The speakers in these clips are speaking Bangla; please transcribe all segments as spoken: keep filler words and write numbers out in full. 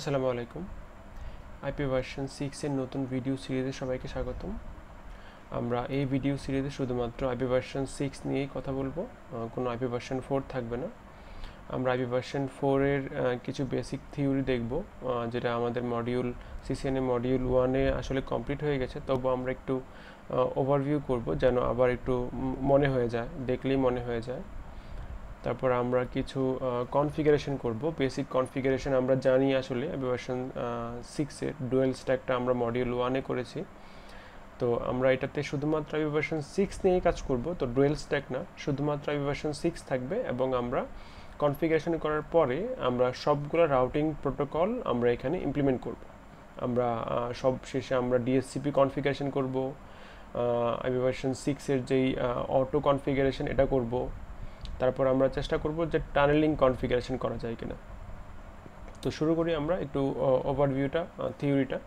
আসসালামু আলাইকুম আইপি ভার্সন সিক্স এর নতুন ভিডিও সিরিজে সবাইকে স্বাগতম। আমরা এই ভিডিও সিরিজে শুধুমাত্র আইপি ভার্সন সিক্স নিয়েই কথা বলবো, কোনো আইপি ভার্সন ফোর থাকবে না। আমরা আইপি ভার্সন ফোর এর কিছু বেসিক থিওরি দেখব, যেটা আমাদের মডিউল সিসিএনএ মডিউল ওয়ানে আসলে কমপ্লিট হয়ে গেছে। তবু আমরা একটু ওভারভিউ করব যেন আবার একটু মনে হয়ে যায়, দেখলেই মনে হয়ে যায়। তারপর আমরা কিছু কনফিগারেশন করব, বেসিক কনফিগারেশন আমরা জানি আসলে আইপি ভার্সন সিক্সের ডুয়েল স্ট্যাকটা আমরা মডিউল ওয়ানে করেছি। তো আমরা এটাতে শুধুমাত্র আইপি ভার্সন সিক্স নিয়ে কাজ করব, তো ডুয়েল স্ট্যাক না, শুধুমাত্র আইপি ভার্সন সিক্স থাকবে। এবং আমরা কনফিগারেশন করার পরে আমরা সবগুলো রাউটিং প্রোটোকল আমরা এখানে ইমপ্লিমেন্ট করব। আমরা সব শেষে আমরা ডিএসসিপি কনফিগারেশন করব, আইপি ভার্সন সিক্সের যেই অটো কনফিগারেশন এটা করব। তারপর আমরা চেষ্টা করব যে টানেলিং কনফিগারেশন করা যায় কিনা। তো শুরু করি আমরা একটু ওভারভিউটা, থিওরিটা।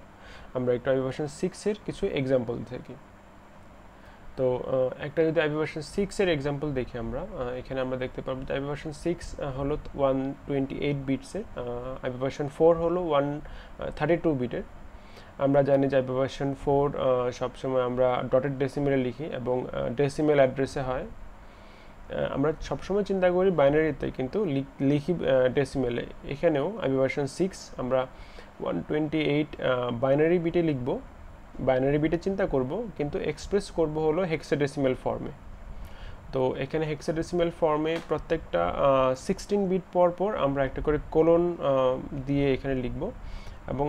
আমরা একটু আইপি ভার্সন সিক্সের কিছু এক্সাম্পল দেখি। তো একটা যদি আইপি ভার্সন সিক্সের এক্সাম্পল দেখি আমরা, এখানে আমরা দেখতে পাবো যে আইপি ভার্সন সিক্স হলো ওয়ান টোয়েন্টি এইট বিটসের, আইপি ভার্সন ফোর হলো ওয়ান থার্টি টু বিটের। আমরা জানি যে আইপি ভার্সন ফোর সবসময় আমরা ডটেড ডেসিমেলে লিখি এবং ডেসিমেল অ্যাড্রেসে হয়। আমরা সবসময় চিন্তা করি বাইনারিতে, কিন্তু লিখি ডেসিমেলে। এখানেও আইপি ভার্সন সিক্স আমরা ওয়ান টোয়েন্টি এইট বাইনারি বিটে লিখব, বাইনারি বিটে চিন্তা করব, কিন্তু এক্সপ্রেস করব হলো হেক্সাডেসিমেল ফর্মে। তো এখানে হেক্সাডেসিমেল ফর্মে প্রত্যেকটা সিক্সটিন বিট পর পর আমরা একটা করে কোলন দিয়ে এখানে লিখব, এবং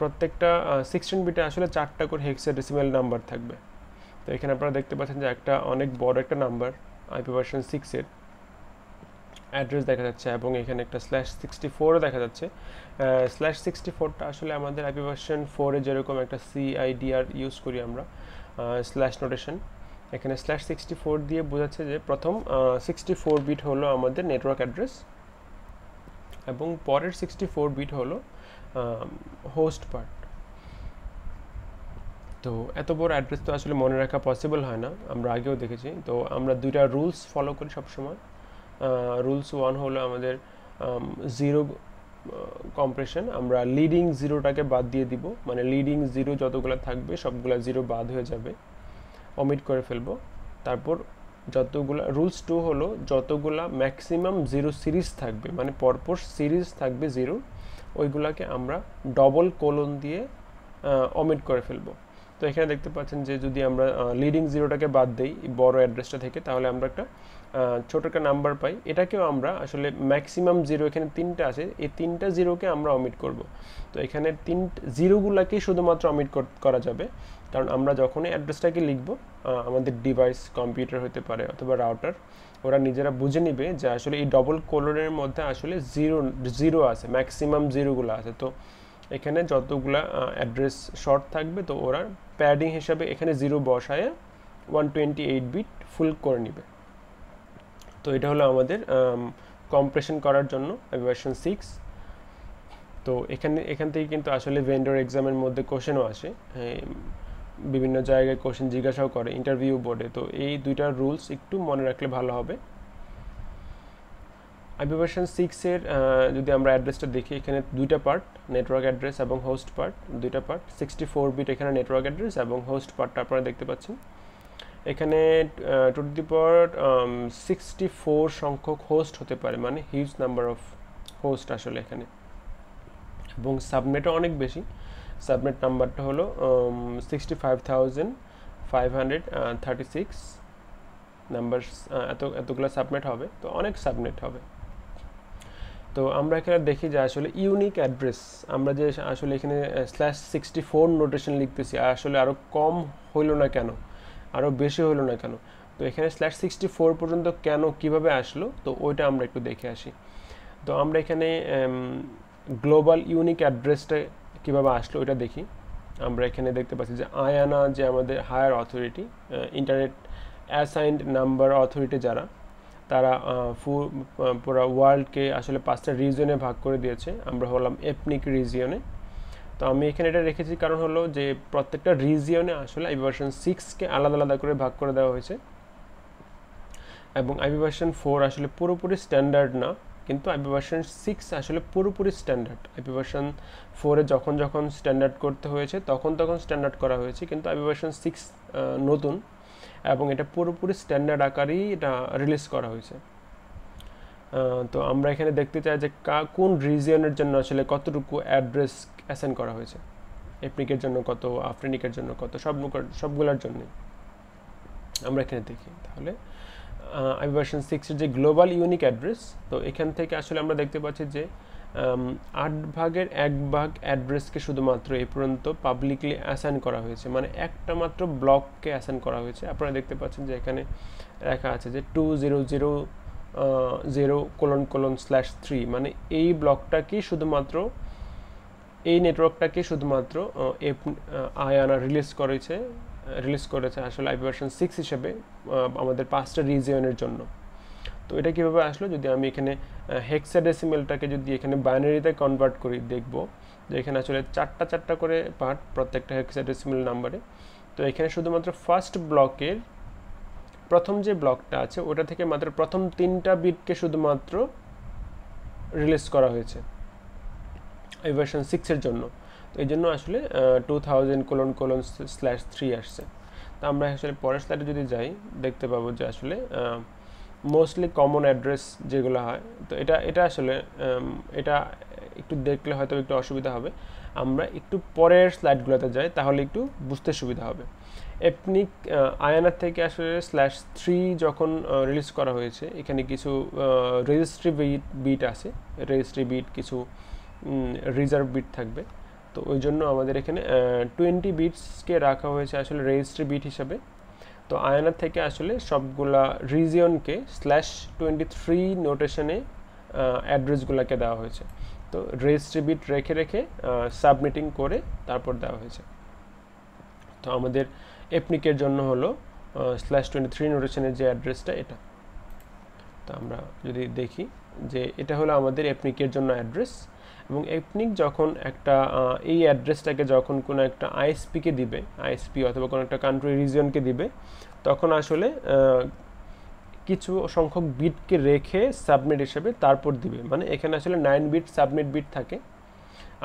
প্রত্যেকটা সিক্সটিন বিটে আসলে চারটা করে হেক্সাডেসিমেল নাম্বার থাকবে। তো এখানে আপনারা দেখতে পাচ্ছেন যে একটা অনেক বড় একটা নাম্বার আইপি ভার্সন সিক্সের অ্যাড্রেস দেখা যাচ্ছে, এবং এখানে একটা স্ল্যাশ সিক্সটি ফোরও দেখা যাচ্ছে। স্ল্যাশ সিক্সটি ফোরটা আসলে আমাদের আইপি ভার্সন ফোরে যেরকম একটা সিআইডিআর ইউজ করি আমরা, স্ল্যাশ নোটেশন, এখানে স্ল্যাশ সিক্সটি ফোর দিয়ে বোঝাচ্ছে যে প্রথম সিক্সটি ফোর বিট হলো আমাদের নেটওয়ার্ক অ্যাড্রেস, এবং পরের সিক্সটি ফোর বিট হলো হোস্ট পার্ট। তো এত বড় অ্যাড্রেস তো আসলে মনে রাখা পসিবল হয় না, আমরা আগেও দেখেছি। তো আমরা দুইটা রুলস ফলো করি সবসময়। রুলস ওয়ান হলো আমাদের জিরো কম্প্রেশন, আমরা লিডিং জিরোটাকে বাদ দিয়ে দিব, মানে লিডিং জিরো যতগুলো থাকবে সবগুলা জিরো বাদ হয়ে যাবে, অমিট করে ফেলবো। তারপর যতগুলো রুলস টু হলো যতগুলা ম্যাক্সিমাম জিরো সিরিজ থাকবে, মানে পরপর সিরিজ থাকবে জিরো, ওইগুলাকে আমরা ডবল কোলন দিয়ে অমিট করে ফেলবো। তো এখানে দেখতে পাচ্ছেন যে যদি আমরা লিডিং জিরোটাকে বাদ দিই বড় অ্যাড্রেসটা থেকে, তাহলে আমরা একটা ছোটো একটা নাম্বার পাই। এটাকেও আমরা আসলে ম্যাক্সিমাম জিরো, এখানে তিনটা আছে, এই তিনটা জিরোকে আমরা অমিট করব। তো এখানে তিন জিরোগুলোকেই শুধুমাত্র অমিট করা যাবে, কারণ আমরা যখনই অ্যাড্রেসটাকে লিখব, আমাদের ডিভাইস কম্পিউটার হতে পারে অথবা রাউটার, ওরা নিজেরা বুঝে নেবে যে আসলে এই ডবল কোলনের মধ্যে আসলে জিরো জিরো আছে, ম্যাক্সিমাম জিরোগুলো আছে। তো এখানে যতগুলা অ্যাড্রেস শর্ট থাকবে, তো ওরা প্যাডিং হিসাবে এখানে জিরো বসায় one twenty eight bit full করে নেবে। তো এটা হলো আমাদের কম্প্রেশন করার জন্য আইপি ভার্সন সিক্স। তো এখানে এখান থেকে কিন্তু আসলে ভেন্ডর এক্সামের মধ্যে কোশ্চেনও আসে, বিভিন্ন জায়গায় কোশ্চেন জিজ্ঞাসাও করে ইন্টারভিউ বোর্ডে। তো এই দুইটা রুলস একটু মনে রাখলে ভালো হবে। আইপি ভার্সন সিক্সের যদি আমরা অ্যাড্রেসটা দেখি, এখানে দুইটা পার্ট, নেটওয়ার্ক অ্যাড্রেস এবং হোস্ট পার্ট, দুইটা পার্ট। সিক্সটি ফোর বিট এখানে নেটওয়ার্ক অ্যাড্রেস এবং হোস্ট পার্টটা আপনারা দেখতে পাচ্ছেন। এখানে two the power sixty four সংখ্যক হোস্ট হতে পারে, মানে হিউজ নাম্বার অফ হোস্ট আসলে এখানে, এবং সাবনেটও অনেক বেশি। সাবনেট নাম্বারটা হলো sixty five thousand five hundred thirty six number, এত এতগুলো সাবনেট হবে, তো অনেক সাবনেট হবে। তো আমরা এখানে দেখি যে আসলে ইউনিক অ্যাড্রেস, আমরা যে আসলে এখানে স্ল্যাশ সিক্সটি ফোর নোটেশন লিখতেছি, আসলে আরও কম হইল না কেন, আরও বেশি হইল না কেন, তো এখানে স্ল্যাশ সিক্সটি ফোর পর্যন্ত কেন, কিভাবে আসলো, তো ওইটা আমরা একটু দেখে আসি। তো আমরা এখানে গ্লোবাল ইউনিক অ্যাড্রেসটা কীভাবে আসলো ওইটা দেখি। আমরা এখানে দেখতে পাচ্ছি যে আয়ানা, যে আমাদের higher authority, internet assigned number authority যারা, তারা পুরো ওয়ার্ল্ডকে আসলে পাঁচটা রিজিয়নে ভাগ করে দিয়েছে, আমরা হলাম এপনিক রিজিয়নে। তো আমি এখানে এটা রেখেছি কারণ হলো যে প্রত্যেকটা রিজিয়নে আসলে আইপি ভার্সন সিক্সকে আলাদা আলাদা করে ভাগ করে দেওয়া হয়েছে, এবং আইপি ভার্সন ফোর আসলে পুরোপুরি স্ট্যান্ডার্ড না, কিন্তু আইপি ভার্সন সিক্স আসলে পুরোপুরি স্ট্যান্ডার্ড। আইপি ভার্সন ফোরে যখন যখন স্ট্যান্ডার্ড করতে হয়েছে তখন তখন স্ট্যান্ডার্ড করা হয়েছে, কিন্তু আইপি ভার্সন সিক্স নতুন এবং এটা পুরোপুরি স্ট্যান্ডার্ড আকারেই এটা রিলিজ করা হয়েছে। তো আমরা এখানে দেখতে চাই যে কোন রিজিয়নের জন্য আসলে কতটুকু অ্যাড্রেস অ্যাসাইন করা হয়েছে, এপনিকের জন্য কত, আফটেনিকের জন্য কত, সব সবগুলোর জন্যই আমরা এখানে দেখি। তাহলে আইপি ভার্সন সিক্স এর যে গ্লোবাল ইউনিক অ্যাড্রেস, তো এখান থেকে আসলে আমরা দেখতে পাচ্ছি যে আট ভাগের এক ভাগ অ্যাড্রেসকে শুধুমাত্র এই পর্যন্ত পাবলিকলি অ্যাসাইন করা হয়েছে, মানে একটা মাত্র ব্লককে অ্যাসাইন করা হয়েছে। আপনারা দেখতে পাচ্ছেন যে এখানে লেখা আছে যে two zero zero zero colon colon slash three, মানে এই ব্লকটাকেই শুধুমাত্র এই নেটওয়ার্কটাকে শুধুমাত্র আয়ানা রিলিজ করেছে রিলিজ করেছে আসলে আইপি ভার্সন সিক্স হিসেবে আমাদের পাঁচটা রিজিয়নের জন্য। তো এটা কীভাবে আসলো, যদি আমি এখানে হেক্সাডেসিমেলটাকে যদি এখানে বাইনারিতে কনভার্ট করি, দেখব যে এখানে আসলে চারটা চারটা করে পার্ট প্রত্যেকটা হেক্সাডেসিমেল নাম্বারে। তো এখানে শুধুমাত্র ফার্স্ট ব্লকের প্রথম যে ব্লকটা আছে ওটা থেকে মাত্র প্রথম তিনটা বিটকে শুধুমাত্র রিলিজ করা হয়েছে আইপি ভার্সন সিক্সের জন্য। তো এই জন্য আসলে two thousand colon colon slash three আসছে। তো আমরা আসলে পরের স্লাইডে যদি যাই দেখতে পাবো যে আসলে মোস্টলি কমন অ্যাড্রেস যেগুলো হয়, তো এটা এটা আসলে এটা একটু দেখলে হয়তো একটু অসুবিধা হবে, আমরা একটু পরের স্লাইডগুলোতে যাই তাহলে একটু বুঝতে সুবিধা হবে। এপনিক আয়ানার থেকে আসলে স্ল্যাশ থ্রি যখন রিলিজ করা হয়েছে এখানে কিছু রেজিস্ট্রি বিট বিট আছে, রেজিস্ট্রি বিট কিছু রিজার্ভ বিট থাকবে। তো ওই জন্য আমাদের এখানে টোয়েন্টি বিটসকে রাখা হয়েছে আসলে রেজিস্ট্রি বিট হিসাবে। তো আয়ানার থেকে আসলে সবগুলা রিজিয়নকে স্ল্যাশ টোয়েন্টি থ্রি নোটেশনে অ্যাড্রেসগুলোকে দেওয়া হয়েছে। তো রেজিস্ট্রি বিট রেখে রেখে সাবমিটিং করে তারপর দেওয়া হয়েছে। তো আমাদের এপনিকের জন্য হলো স্ল্যাশ টোয়েন্টি থ্রি নোটেশনের যে অ্যাড্রেসটা এটা। তো আমরা যদি দেখি যে এটা হলো আমাদের এপনিকের জন্য অ্যাড্রেস, এবং এপনিক যখন একটা এই অ্যাড্রেসটাকে যখন কোনো একটা আইএসপিকে দিবে, আইএসপি অথবা কোনো একটা কান্ট্রি রিজিয়নকে দিবে, তখন আসলে কিছু সংখ্যক বিটকে রেখে সাবমিট হিসেবে তারপর দিবে। মানে এখানে আসলে নাইন বিট সাবমিট বিট থাকে।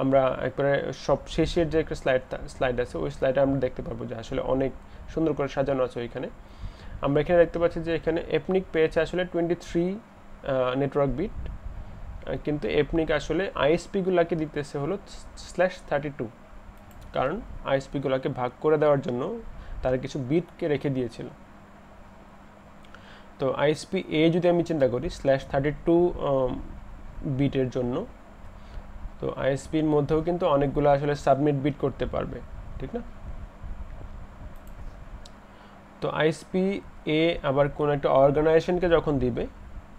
আমরা একবারে সব শেষের যে একটা স্লাইড স্লাইড আছে ওই স্লাইডে আমরা দেখতে পারবো যে আসলে অনেক সুন্দর করে সাজানো আছে ওইখানে। আমরা এখানে দেখতে পাচ্ছি যে এখানে এপনিক পেয়েছে আসলে টোয়েন্টি থ্রি নেটওয়ার্ক বিট, কিন্তু এপনিক আসলে আইএসপিগুলোকে দিতেছে হলো স্ল্যাশ থার্টি টু, কারণ আইএসপিগুলোকে ভাগ করে দেওয়ার জন্য তারা কিছু বিটকে রেখে দিয়েছিল। তো আইএসপি এ যদি আমি চিন্তা করি স্ল্যাশ থার্টি টু বিটের জন্য, তো আইএসপির মধ্যেও কিন্তু অনেকগুলো আসলে সাবমিট বিট করতে পারবে, ঠিক না? তো আইএসপি এ আবার কোনো একটা অর্গানাইজেশনকে যখন দিবে,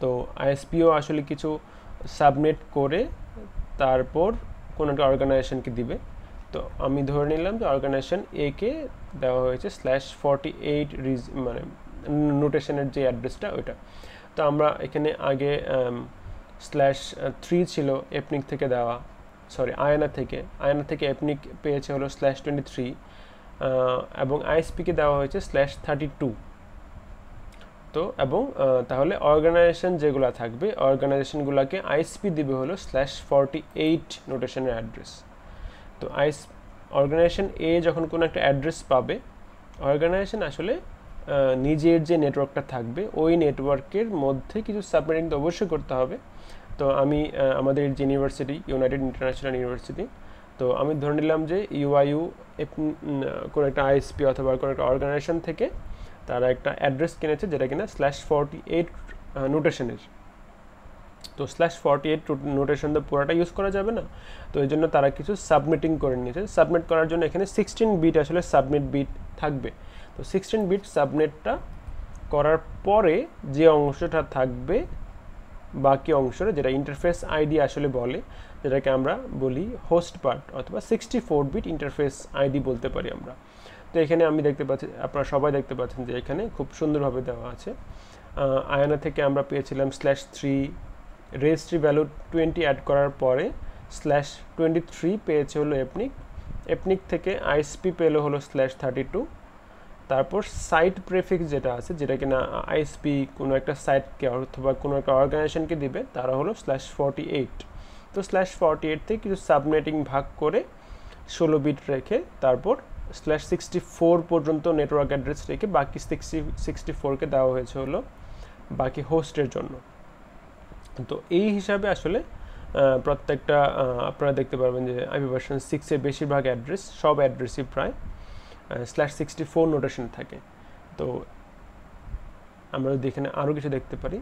তো আইএসপিও আসলে কিছু সাবমিট করে তারপর কোনো একটা অর্গানাইজেশনকে দিবে। তো আমি ধরে নিলাম যে অর্গানাইজেশন এ কে দেওয়া হয়েছে স্ল্যাশ ফর্টি এইট রিজ মানে নোটেশনের যে অ্যাড্রেসটা ওইটা। তো আমরা এখানে আগে স্ল্যাশ থ্রি ছিল এপনিক থেকে দেওয়া, সরি আয়ানা থেকে, আয়ানা থেকে এপনিক পেয়েছে হলো স্ল্যাশ টোয়েন্টি থ্রি এবং আইএসপিকে দেওয়া হয়েছে স্ল্যাশ থার্টি টু। তো এবং তাহলে অর্গানাইজেশন যেগুলো থাকবে অর্গানাইজেশনগুলোকে আইএসপি দিবে হলো স্ল্যাশ ফর্টি এইট নোটেশনের অ্যাড্রেস। তো আইস অর্গানাইজেশন এ যখন কোনো একটা অ্যাড্রেস পাবে, অর্গানাইজেশন আসলে নিজের যে নেটওয়ার্কটা থাকবে ওই নেটওয়ার্কের মধ্যে কিছু সাবমিটিং তো অবশ্যই করতে হবে। তো আমি আমাদের যে ইউনিভার্সিটি ইউনাইটেড ইন্টারন্যাশনাল ইউনিভার্সিটি, তো আমি ধরে নিলাম যে ইউআইইউ কোনো একটা আইএসপি অথবা কোনো একটা অর্গানাইজেশন থেকে তারা একটা অ্যাড্রেস কিনেছে যেটা কিনা স্ল্যাশ ফর্টি এইট নোটেশনের। তো স্ল্যাশ ফর্টি এইট নোটেশন তো পুরোটা ইউজ করা যাবে না, তো এই জন্য তারা কিছু সাবমিটিং করে নিয়েছে। সাবমিট করার জন্য এখানে সিক্সটিন বিট আসলে সাবমিট বিট থাকবে। তো সিক্সটিন বিট সাবমিটটা করার পরে যে অংশটা থাকবে বাকি অংশটা, যেটা ইন্টারফেস আইডি আসলে বলে, যেটাকে আমরা বলি হোস্ট পার্ট অথবা sixty four bit interface ID বলতে পারি আমরা। তো এখানে আমি দেখতে পাচ্ছি আপনারা সবাই দেখতে পাচ্ছেন যে এখানে খুব সুন্দরভাবে দেওয়া আছে। আয়ানা থেকে আমরা পেয়েছিলাম slash three, registry value twenty add করার পরে স্ল্যাশ টোয়েন্টি থ্রি পেয়েছে হলো এপনিক, এপনিক থেকে আইএসপি পেলো হলো স্ল্যাশ থার্টি টু तारपर साइट प्रीफिक्स जेटा आछे जेटा किना आईएसपी कोनो एकटा साइट के अथवा कोनो एकटा अर्गानाइजेशन के दिबे तारा हलो स्लैश फोर्टी एट। तो स्लैश फोर्टी एट थेके किछु सबनेटिंग भाग करे षोलो बिट रेखे तारपर स्लैश सिक्सटी फोर पर्यन्त नेटवर्क एड्रेस रेखे बाकी सिक्सटी सिक्सटी फोर के देवा हयेछे हलो बाकी होस्टेर जन्य। तो एई हिसाबे आसले प्रत्येकटा आपनारा देखते पारबेन जे आईपी भार्सन सिक्स एर बेशिरभाग एड्रेस सब एड्रेसई प्राय स्लैश सिक्सटी फोर नोटेशन थाके। तो आमरा देखने आरो किछु देखते पारी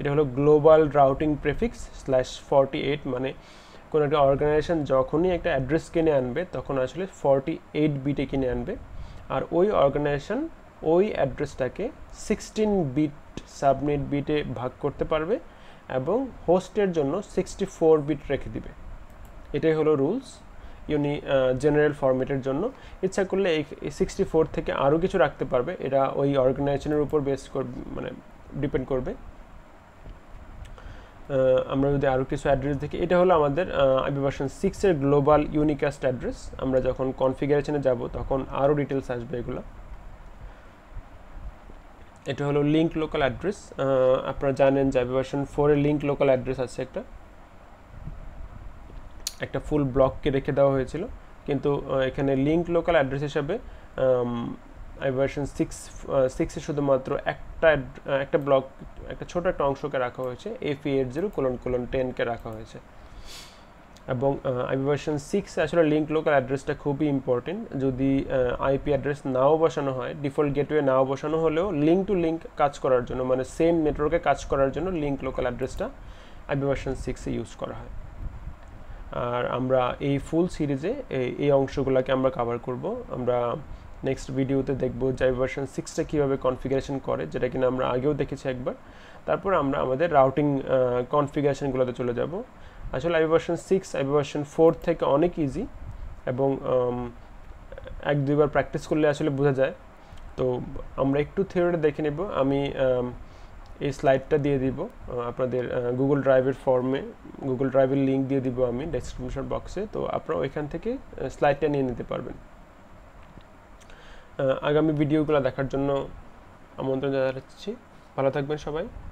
एटा हलो global routing prefix slash forty eight माने कोनो एकटा अर्गानाइजेशन जखोनी एकटा एड्रेस किने आनबे तखन आसले फोर्टी एट बिटे किने आनबे और ओई अर्गानाइजेशन ओई एड्रेसटाके सिक्सटीन बिट सबनेट बिटे भाग करते पारबे एबं होस्टेर जोन्नो सिक्सटी फोर बिट रेखे दिबे। एटाई हलो रुल्स यूनि जेनारेल फर्मेटर जोन्नो। इच्छा करले सिक्सटी फोर थेके आरो किछु राखते पारबे एटा ओई अर्गानाइजेशनेर उपर बेस कर माने डिपेंड करबे। आमरा जोदि आरो किछु एड्रेस देखि एटा हलो आमादेर आईपी भार्सन सिक्स एर ग्लोबल यूनिकास्ट एड्रेस। आमरा जखन कनफिगारेशने जाब तखन आरो डिटेल्स आसबे एगुलो। एटा हलो लिंक लोकल एड्रेस। आपनारा जानेन जे आईपी भार्सन फोर एर लिंक लोकल एड्रेस आछे एकटा একটা ফুল ব্লককে রেখে দেওয়া হয়েছিল কিন্তু এখানে লিংক লোকাল অ্যাড্রেস হিসেবে আইপি ভার্সন সিক্স এ শুধুমাত্র একটা একটা ব্লক একটা ছোট একটা অংশকে রাখা হয়েছে F eight zero colon colon ten কে রাখা হয়েছে। এবং আইপি ভার্সন সিক্স আসলে লিংক লোকাল অ্যাড্রেসটা খুবই ইম্পর্টেন্ট। যদি আইপি অ্যাড্রেস নাও বসানো হয় ডিফল্ট গেটওয়ে নাও বসানো হলেও লিংক টু লিংক কাজ করার জন্য মানে সেম নেটওয়ার্কে কাজ করার জন্য লিংক লোকাল অ্যাড্রেসটা আইপি ভার্সন সিক্স এ ইউজ করা হয়। আর আমরা এই ফুল সিরিজে এই অংশগুলোকে আমরা কভার করব। আমরা নেক্সট ভিডিওতে দেখব যে আইপি ভার্সন সিক্স টা কিভাবে কনফিগারেশন করে যেটা কিনা আমরা আগেও দেখেছি একবার। তারপর আমরা আমাদের রাউটিং কনফিগারেশনগুলোতে চলে যাব। আসলে IP version six IP version four থেকে অনেক ইজি এবং এক দুইবার প্র্যাকটিস করলে আসলে বোঝা যায়। তো আমরা একটু থিওরিটা দেখে নেব। আমি এই স্লাইডটা দিয়ে দিব আপনাদের গুগল ড্রাইভের ফর্মে গুগল ড্রাইভের লিংক দিয়ে দিব আমি ডেসক্রিপশন বক্সে। তো আপনারা ওইখান থেকে স্লাইডটা নিয়ে নিতে পারবেন। আগামী ভিডিওগুলো দেখার জন্য আমন্ত্রণ জানাচ্ছি। ভালো থাকবেন সবাই।